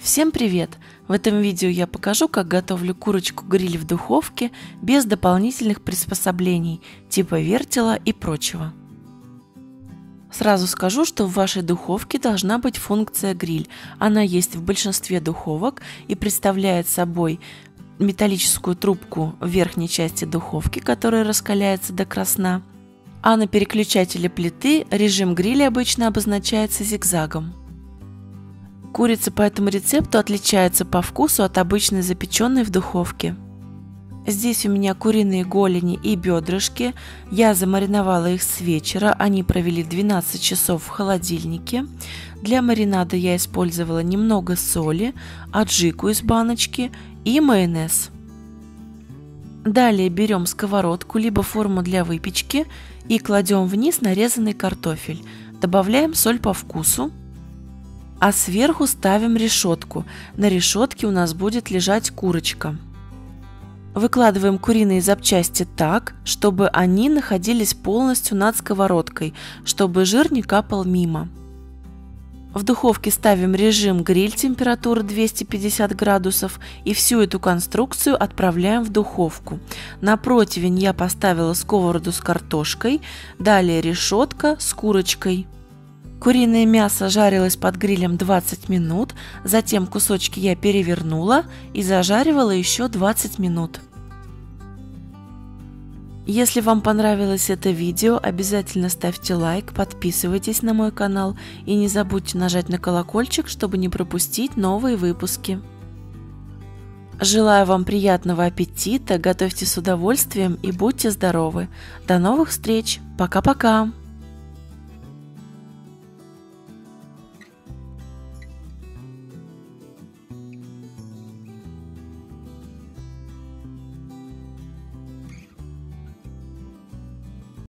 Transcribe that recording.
Всем привет! В этом видео я покажу, как готовлю курочку-гриль в духовке без дополнительных приспособлений типа вертела и прочего. Сразу скажу, что в вашей духовке должна быть функция гриль. Она есть в большинстве духовок и представляет собой металлическую трубку в верхней части духовки, которая раскаляется до красна. А на переключателе плиты режим гриля обычно обозначается зигзагом. Курица по этому рецепту отличается по вкусу от обычной запеченной в духовке. Здесь у меня куриные голени и бедрышки. Я замариновала их с вечера, они провели 12 часов в холодильнике. Для маринада я использовала немного соли, аджику из баночки и майонез. Далее берем сковородку, либо форму для выпечки и кладем вниз нарезанный картофель. Добавляем соль по вкусу. А сверху ставим решетку. На решетке у нас будет лежать курочка. Выкладываем куриные запчасти так, чтобы они находились полностью над сковородкой, чтобы жир не капал мимо. В духовке ставим режим гриль температуры 250 градусов и всю эту конструкцию отправляем в духовку. На противень я поставила сковороду с картошкой, далее решетка с курочкой. Куриное мясо жарилось под грилем 20 минут, затем кусочки я перевернула и зажаривала еще 20 минут. Если вам понравилось это видео, обязательно ставьте лайк, подписывайтесь на мой канал и не забудьте нажать на колокольчик, чтобы не пропустить новые выпуски. Желаю вам приятного аппетита, готовьте с удовольствием и будьте здоровы. До новых встреч! Пока-пока!